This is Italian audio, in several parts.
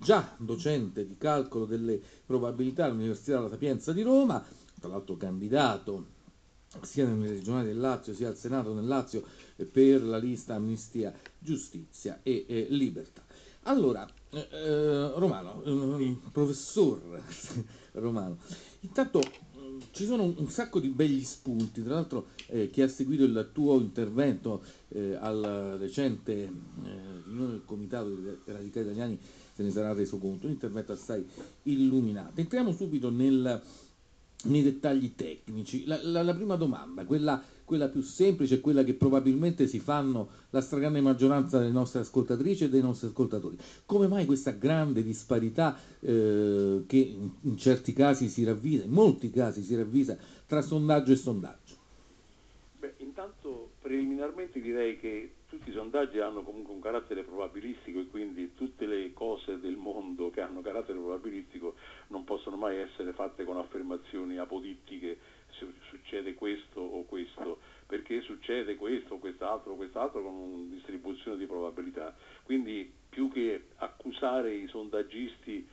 già docente di calcolo delle probabilità all'Università della Sapienza di Roma, tra l'altro candidato sia nelle regionali del Lazio sia al Senato nel Lazio per la lista Amnistia Giustizia e Libertà. Allora, Romano, professor Romano, intanto ci sono un sacco di begli spunti, tra l'altro chi ha seguito il tuo intervento al recente Comitato dei Radicali Italiani se ne sarà reso conto, un intervento assai illuminato. Entriamo subito nei dettagli tecnici. La prima domanda, quella più semplice, quella che probabilmente si fanno la stragrande maggioranza delle nostre ascoltatrici e dei nostri ascoltatori: come mai questa grande disparità che in certi casi si ravvisa, in molti casi si ravvisa, tra sondaggio e sondaggio? Beh, intanto preliminarmente direi che tutti i sondaggi hanno comunque un carattere probabilistico e quindi tutte le cose del mondo che hanno carattere probabilistico non possono mai essere fatte con affermazioni apodittiche, succede questo o questo, perché succede questo o quest'altro o quest'altro, con una distribuzione di probabilità. Quindi più che accusare i sondaggisti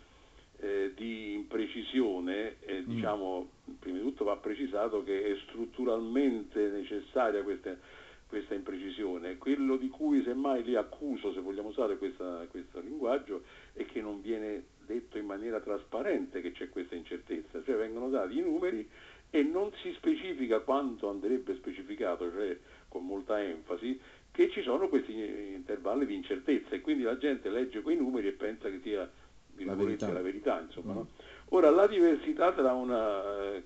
di imprecisione, diciamo, prima di tutto va precisato che è strutturalmente necessaria questa imprecisione. Quello di cui semmai li accuso, se vogliamo usare questo linguaggio, è che non viene detto in maniera trasparente che c'è questa incertezza, cioè vengono dati i numeri e non si specifica quanto andrebbe specificato, cioè con molta enfasi, che ci sono questi intervalli di incertezza, e quindi la gente legge quei numeri e pensa che sia la verità, insomma, no? Ora, la diversità tra un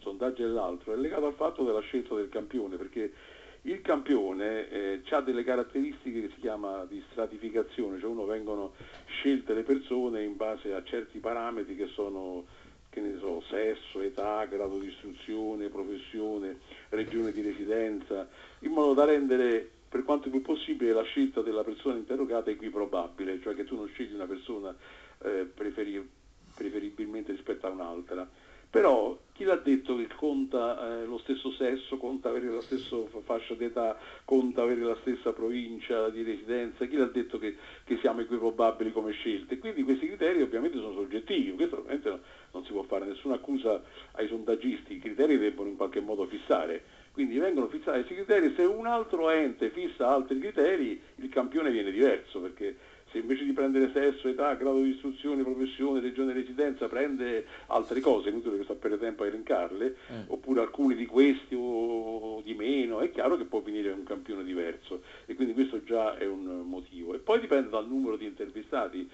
sondaggio e l'altro è legata al fatto della scelta del campione, perché il campione ha delle caratteristiche che si chiama di stratificazione, cioè vengono scelte le persone in base a certi parametri che sono, che ne so, sesso, età, grado di istruzione, professione, regione di residenza, in modo da rendere per quanto più possibile la scelta della persona interrogata equiprobabile, cioè che tu non scegli una persona preferibilmente rispetto a un'altra. Però chi l'ha detto che conta lo stesso sesso, conta avere la stessa fascia d'età, conta avere la stessa provincia di residenza? Chi l'ha detto che siamo equiprobabili come scelte? Quindi questi criteri ovviamente sono soggettivi, questo ovviamente non si può fare nessuna accusa ai sondaggisti, i criteri devono in qualche modo fissare, quindi vengono fissati questi criteri. Se un altro ente fissa altri criteri, il campione viene diverso, perché se invece di prendere sesso, età, grado di istruzione, professione, regione di residenza, prende altre cose, inutile che sta per tempo a elencarle, oppure alcuni di questi o di meno, è chiaro che può venire un campione diverso, e quindi questo già è un motivo. E poi dipende dal numero di intervistati.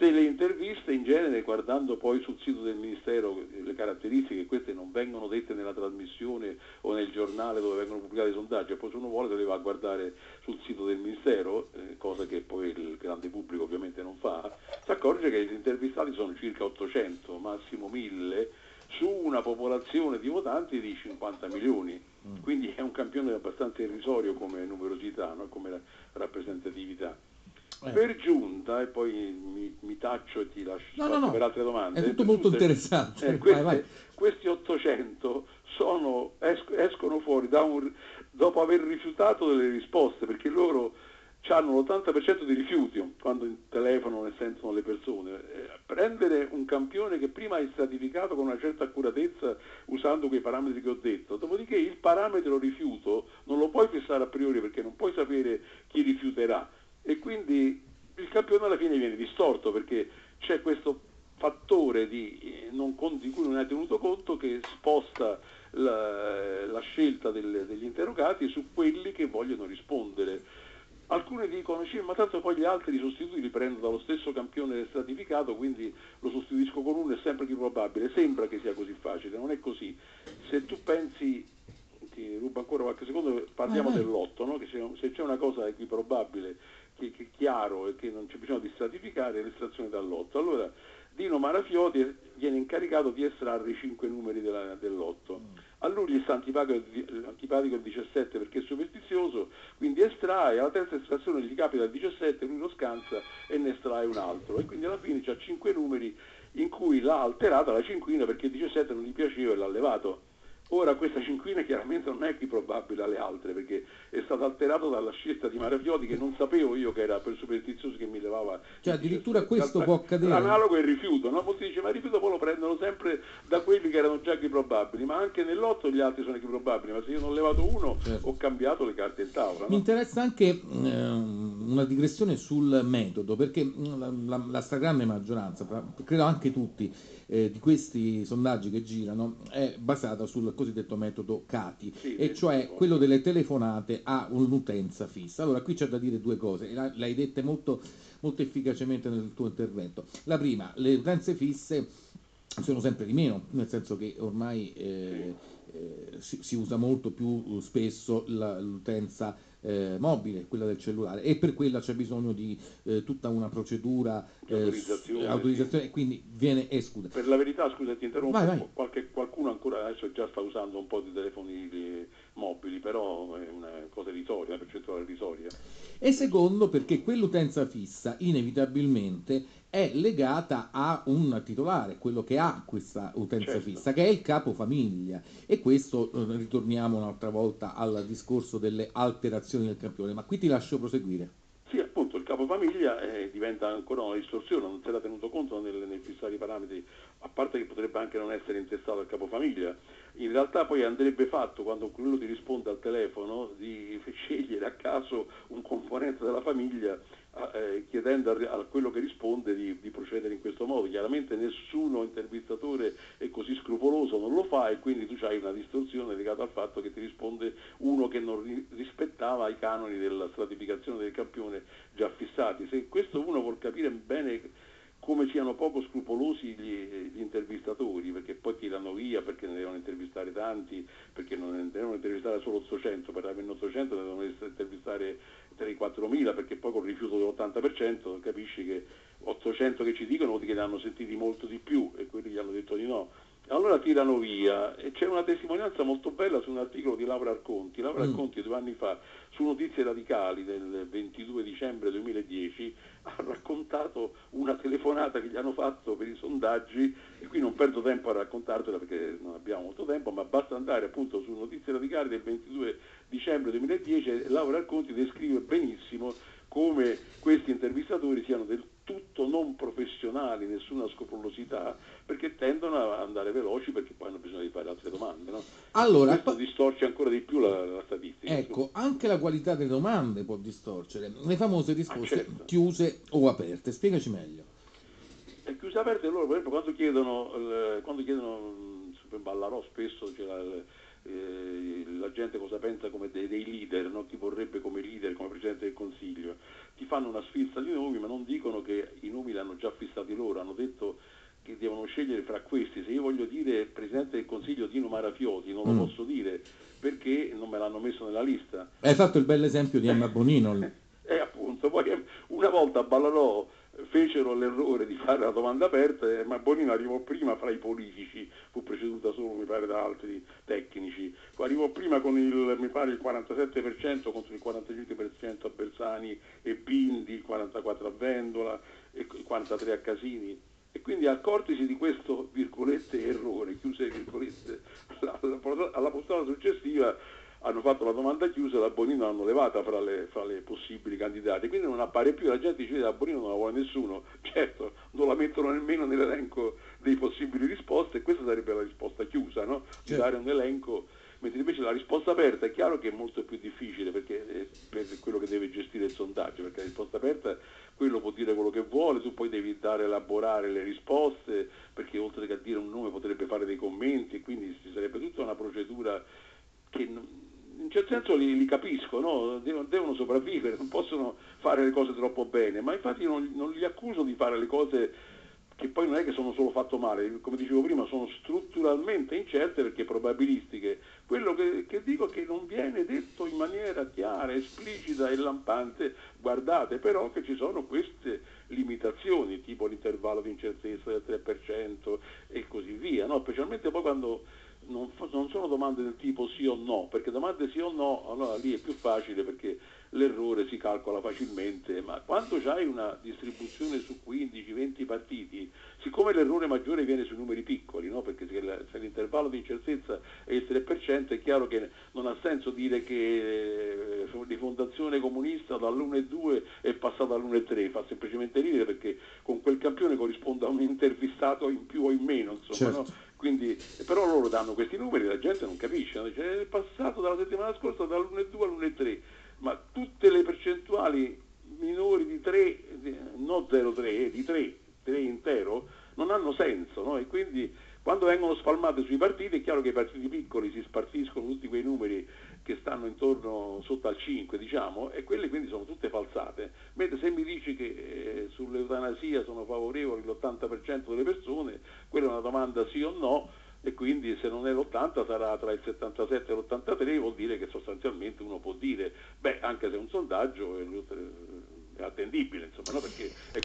Tutte le interviste in genere, guardando poi sul sito del Ministero le caratteristiche, queste non vengono dette nella trasmissione o nel giornale dove vengono pubblicati i sondaggi, e poi se uno vuole deve guardare sul sito del Ministero, cosa che poi il grande pubblico ovviamente non fa, si accorge che gli intervistati sono circa 800, massimo 1000, su una popolazione di votanti di 50 milioni, quindi è un campione abbastanza irrisorio come numerosità, no? Come rappresentatività. Per giunta, e poi mi taccio e ti lascio per altre domande, è tutto molto interessante, questi 800 escono fuori dopo aver rifiutato delle risposte, perché loro hanno l'80% di rifiuti quando telefonano e sentono le persone. Prendere un campione che prima è stratificato con una certa accuratezza usando quei parametri che ho detto, dopodiché il parametro rifiuto non lo puoi fissare a priori, perché non puoi sapere chi rifiuterà, e quindi il campione alla fine viene distorto, perché c'è questo fattore di cui non è tenuto conto, che sposta la scelta degli interrogati su quelli che vogliono rispondere. Alcuni dicono: sì, ma tanto poi gli altri, i sostituti, li prendo dallo stesso campione stratificato, quindi lo sostituisco con uno, è sempre più probabile. Sembra che sia così facile, non è così. Se tu pensi, ti rubo ancora qualche secondo, parliamo dell'otto, no? Che se c'è una cosa equiprobabile, che è chiaro e che non c'è bisogno di stratificare, l'estrazione dall'otto. Allora Dino Marafioti viene incaricato di estrarre i 5 numeri dell'otto. A lui gli sta antipatico il 17 perché è superstizioso, quindi estrae, alla terza estrazione gli capita il 17, lui lo scansa e ne estrae un altro, e quindi alla fine c'ha 5 numeri in cui l'ha alterata la cinquina perché il 17 non gli piaceva e l'ha levato. Ora questa cinquina chiaramente non è equiprobabile alle altre, perché è stato alterato dalla scelta di Marafioti, che non sapevo io che era per superstizioso che mi levava... Cioè addirittura questo può accadere. Analogo è il rifiuto, no? Molti dice, ma il rifiuto poi lo prendono sempre da quelli che erano già equiprobabili, ma anche nell'otto gli altri sono equiprobabili, ma se io non ho levato uno, certo, ho cambiato le carte in tavola. No? Mi interessa anche una digressione sul metodo, perché la stragrande maggioranza, credo anche tutti, di questi sondaggi che girano è basata sul cosiddetto metodo CATI, sì, e cioè quello delle telefonate a un'utenza fissa. Allora qui c'è da dire due cose, l'hai detta molto efficacemente nel tuo intervento. La prima, le utenze fisse sono sempre di meno, nel senso che ormai si usa molto più spesso l'utenza mobile, quella del cellulare, e per quella c'è bisogno di tutta una procedura di autorizzazione, e quindi viene esclusa. Per la verità, scusa ti interrompo, vai. Qualcuno ancora adesso già sta usando un po' di telefoni mobili, però è una cosa irrisoria, una percentuale irrisoria. E secondo, perché quell'utenza fissa inevitabilmente è legata a un titolare, quello che ha questa utenza fissa, che è il capofamiglia, e questo ritorniamo un'altra volta al discorso delle alterazioni del campione, ma qui ti lascio proseguire. Sì, appunto, il capofamiglia diventa ancora una distorsione, non si era tenuto conto nel fissare i parametri, a parte che potrebbe anche non essere intestato al capofamiglia. In realtà poi andrebbe fatto, quando quello ti risponde al telefono, di scegliere a caso un componente della famiglia, chiedendo a quello che risponde di procedere in questo modo. Chiaramente nessuno intervistatore è così scrupoloso, non lo fa, e quindi tu hai una distorsione legata al fatto che ti risponde uno che non rispettava i canoni della stratificazione del campione già fissati. Se questo uno vuol capire bene come siano poco scrupolosi gli intervistatori, perché poi tirano via, perché ne devono intervistare tanti, perché non devono intervistare solo 800, per avere 800 ne devono intervistare 3-4 mila, perché poi col rifiuto dell'80% capisci che 800 che ci dicono che ne hanno sentiti molto di più e quelli gli hanno detto di no. Allora tirano via, e c'è una testimonianza molto bella su un articolo di Laura Arconti. Laura Arconti 2 anni fa su Notizie Radicali del 22 dicembre 2010 ha raccontato una telefonata che gli hanno fatto per i sondaggi, e qui non perdo tempo a raccontartela perché non abbiamo molto tempo, ma basta andare appunto su Notizie Radicali del 22 dicembre 2010 e Laura Arconti descrive benissimo come questi intervistatori siano del tutto non professionali, nessuna scrupolosità, perché tendono ad andare veloci, perché poi hanno bisogno di fare altre domande, no? Allora, questo distorce ancora di più la statistica. Ecco, anche la qualità delle domande può distorcere, le famose risposte chiuse o aperte, spiegaci meglio. E chiuse aperte loro, per esempio, quando chiedono in Ballarò spesso c'è la gente cosa pensa come dei leader, no? Chi vorrebbe come leader, come Presidente del Consiglio, ti fanno una sfilza di nomi, ma non dicono che i nomi li hanno già fissati loro, hanno detto che devono scegliere fra questi. Se io voglio dire Presidente del Consiglio Dino Marafioti non lo posso dire perché non me l'hanno messo nella lista. Hai fatto il bell'esempio di Emma Bonino. Appunto, poi una volta a Ballarò fecero l'errore di fare la domanda aperta, ma Bonino arrivò prima fra i politici, fu preceduta solo mi pare da altri tecnici, arrivò prima con il 47% contro il 45% a Bersani e Bindi, il 44% a Vendola e il 43% a Casini. E quindi, accortisi di questo virgolette errore, chiuse virgolette, alla postata successiva hanno fatto la domanda chiusa e la Bonino l'hanno levata fra le possibili candidate, quindi non appare più, la gente dice la Bonino non la vuole nessuno. Certo, non la mettono nemmeno nell'elenco dei possibili risposte, e questa sarebbe la risposta chiusa, no? Di dare un elenco, mentre invece la risposta aperta è chiaro che è molto più difficile, perché per quello che deve gestire il sondaggio, perché la risposta aperta quello può dire quello che vuole, tu poi devi elaborare le risposte, perché oltre che a dire un nome potrebbe fare dei commenti, quindi ci sarebbe tutta una procedura che in un certo senso li capisco, no? Devono sopravvivere, non possono fare le cose troppo bene, ma infatti non li accuso di fare le cose che poi non è che sono solo fatto male, come dicevo prima sono strutturalmente incerte perché probabilistiche. Quello che dico è che non viene detto in maniera chiara, esplicita e lampante, guardate però che ci sono queste limitazioni, tipo l'intervallo di incertezza del 3% e così via, no? Specialmente poi quando non sono domande del tipo sì o no, perché domande sì o no, allora lì è più facile perché l'errore si calcola facilmente, ma quando c'hai una distribuzione su 15-20 partiti, siccome l'errore maggiore viene sui numeri piccoli, no? Perché se l'intervallo di incertezza è il 3%, è chiaro che non ha senso dire che di Fondazione Comunista dall'1,2 è passata all'1,3, fa semplicemente ridere, perché con quel campione corrisponde a un intervistato in più o in meno, insomma, certo. No? Quindi, però loro danno questi numeri e la gente non capisce, no? Cioè, è passato dalla settimana scorsa dall'1,2 all'1,3, ma tutte le percentuali minori di 3, non 0,3, di 3 intero, non hanno senso, no? E quindi quando vengono spalmate sui partiti è chiaro che i partiti piccoli si spartiscono tutti quei numeri che stanno intorno sotto al 5, diciamo, e quelle quindi sono tutte falsate. Mentre se mi dici che sull'eutanasia sono favorevoli l'80% delle persone, quella è una domanda sì o no, e quindi se non è l'80 sarà tra il 77 e l'83, vuol dire che sostanzialmente uno può dire, beh, anche se è un sondaggio è attendibile, insomma, no? Perché è